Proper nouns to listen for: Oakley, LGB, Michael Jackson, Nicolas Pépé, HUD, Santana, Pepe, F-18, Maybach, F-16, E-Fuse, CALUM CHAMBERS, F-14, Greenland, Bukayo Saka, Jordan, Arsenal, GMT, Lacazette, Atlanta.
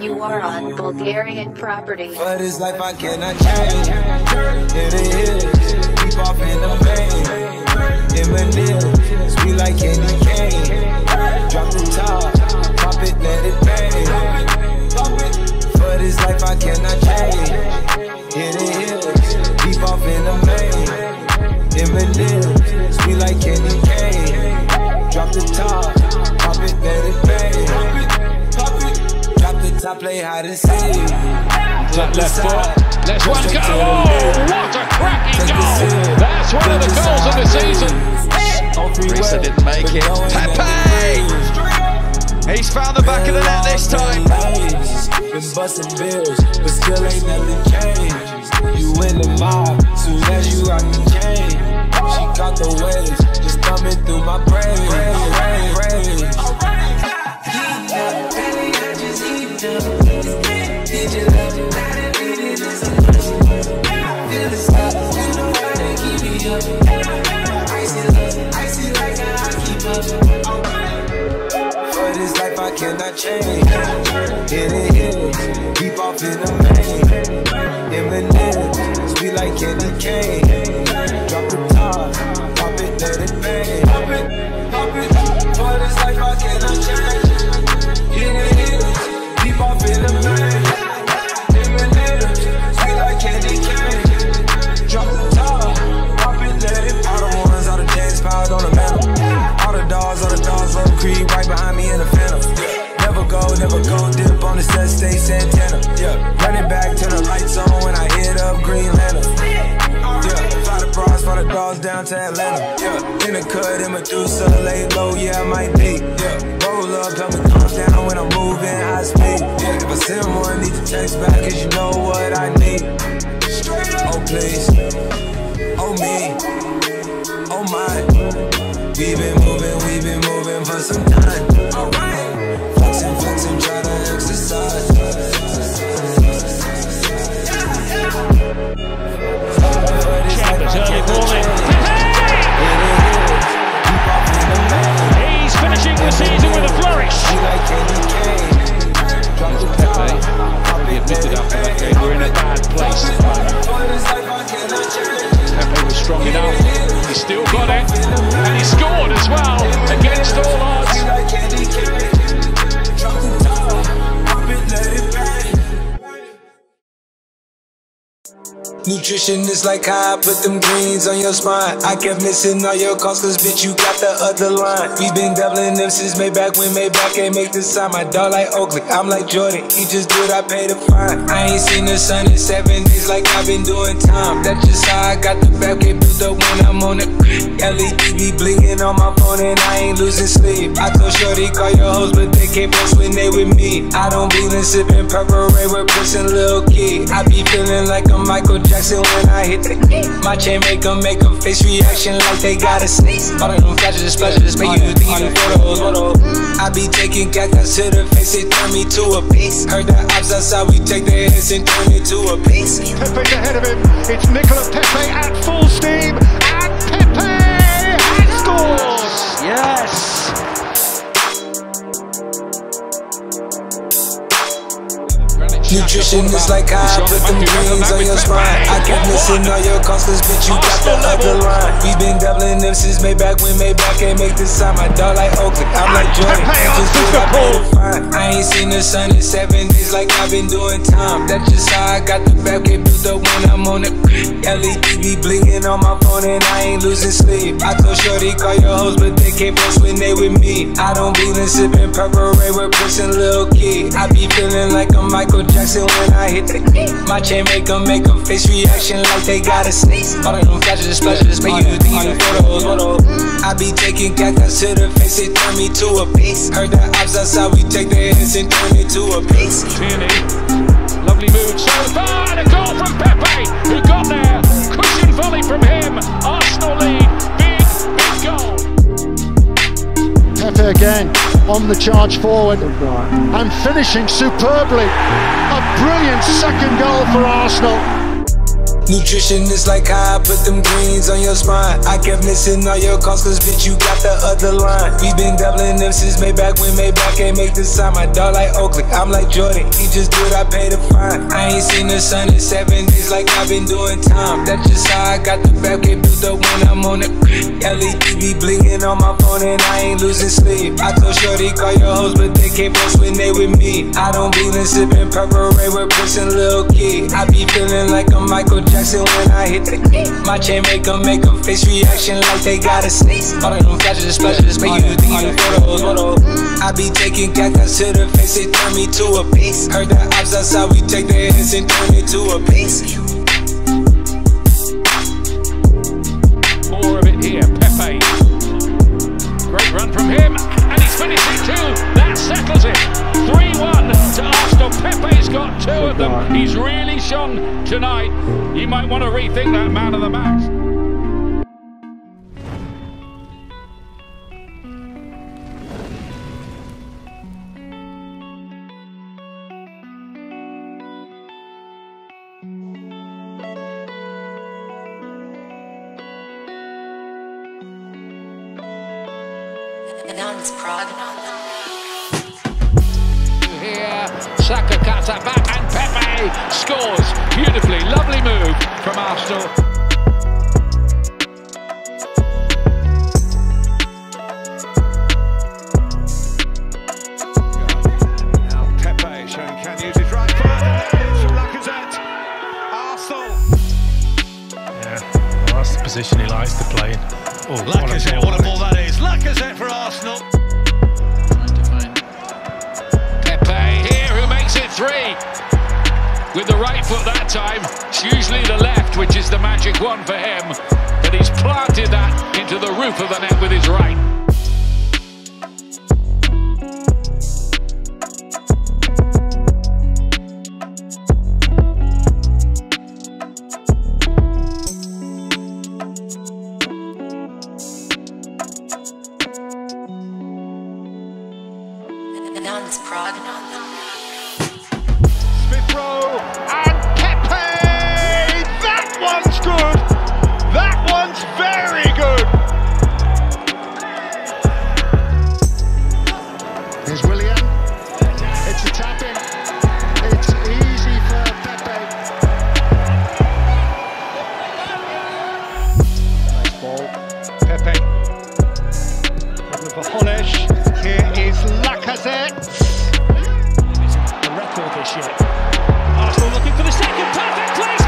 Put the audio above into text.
You are on Bulgarian property. For this life I cannot change. In the hills, keep off in the vein. In Manila, we like candy cane. Drop the top, pop it, let it bang. For this life I cannot change. In the hills, keep off in the vein. In Manila, we like candy cane. Drop the top, pop it, let it bang. Pop it, drop the top, play hide and seek. Left foot, let's one go, oh, what a cracking goal, that's one of the goals of the season. Risa didn't make it, Pepe, he's found the back of the net this time. Been busting bills, but still ain't nothing changed, you in the mob, soon as you out the chain, she caught the waves, just thumbing through my brain. Icy like a hockey puck. For this life I cannot change. Hit it, hit it, keep off in the main. In Manila, sweet like candy cane. Drop the top, pop it, let it bang. Pop it, pop it. For this life I cannot change. Hit it, hit it, keep off in the main. In Manila, sweet like candy cane. Drop the top. All the ones, all the dance powers on the metal. All the dogs on the creed right behind me in the phantom. Never go, never go, dip on the set, stay Santana. Running back to the lights on when I hit up Greenland. Fly the bras, fly the dogs down to Atlanta. In the cut, in Medusa, lay low, yeah, I might be. Roll up, help me calm down when I'm moving high speed. If I send one, need to text back, cause you know what I need. Oh, please. Oh me, oh my, we've been moving for some time. Alright, flexing, flexing, try to exercise. Chambers early ball in. Hey! He's finishing the season with a flourish. Pepe, he admitted after that game, we're in a bad place. Pepe was strong enough, he still got it, and he scored as well, against all odds. Nutrition is like how I put them greens on your spine. I kept missing all your calls cause bitch you got the other line. We've been doubling them since Maybach when Maybach can't make the sign. My dog like Oakley, I'm like Jordan, he just do it, I pay the fine. I ain't seen the sun in 7 days like I've been doing time. That's just how I got the back, get built up when I'm on the LED be blinking on my phone and I ain't losing sleep. I told Shorty call your hoes but they can't post when they with me. I don't be in sipping purple rain with pushing Lil' Key. I be feeling like I'm Michael Jackson when I hit the key. My chain make a face reaction like they got a sneeze. All of them flashes and splashes just make you think you photos. I be taking cactus to the face, it turn me to a piece. Heard the ops outside, we take their hits and turn it to a piece. Pepe's ahead of him, it's Nicolas Pépé at full steam. Yes! Nutrition is like how I put them greens on your spine. I kept missing all your calls cause bitch you got the other line. We've been doubling them since Maybach when Maybach can't make this sign. My dog like Oakley, I'm like Jordan, just do it, I pay the fine. I ain't seen the sun in 7 days like I've been doing time. That's just how I got the back, get built up when I'm on the LED be blinking on my phone and I ain't losing sleep. I told Shorty call your hoes but they can't post when they with me. I don't be in sipping purple rain with pushing Lil' Key. I be feeling like I'm Michael Jackson when I hit the key. My chain make a face reaction like they got a sneeze. All of them flashes and splashes just make you think you photos. I be taking cactus to the face, it turn me to a piece. Heard the ops outside, we take their hits and turn it to a piece. Lovely move so far, and a goal from Pepe, who got there. Cushion volley from him, Arsenal lead, big, big goal. Pepe again on the charge forward and finishing superbly. A brilliant second goal for Arsenal. Nutrition is like how I put them greens on your spine. I kept missing all your calls cause bitch you got the other line. We've been doubling them since Maybach when Maybach can't make the sign. My dog like Oakley, I'm like Jordan, he just do it, I pay the fine. I ain't seen the sun in 7 days like I've been doing time. That's just how I got the back, get built up when I'm on the LED be blinking on my phone and I ain't losing sleep. I told Shorty call your hoes but they can't post when they with me. I don't be in sipping purple rain with Prince and Lil' Key. I be feeling like I'm Michael Jackson when I hit the key. My chain make a face reaction like they got a snake. All of them flashes, splashes, make you think you photos, I be taking cactus to the face, it turn me to a beast. Heard the ops outside, we take their hits and turn it to a beast. More of it here, Pepe. Great run from him, and he's finishing too. That settles it. 3-1 to Arsenal. Pepe's got two of them. He's really shone tonight. You might want to rethink that man of the match. Here, Saka cuts that back and Pepe scores beautifully. Lovely move from Arsenal. Position he likes to play in. Oh, Lacazette, what a ball that is. Lacazette for Arsenal. Pepe here who makes it three. With the right foot that time. It's usually the left which is the magic one for him. But he's planted that into the roof of the net with his right. Lacazette. The record this year. Arsenal looking for the second, perfect place.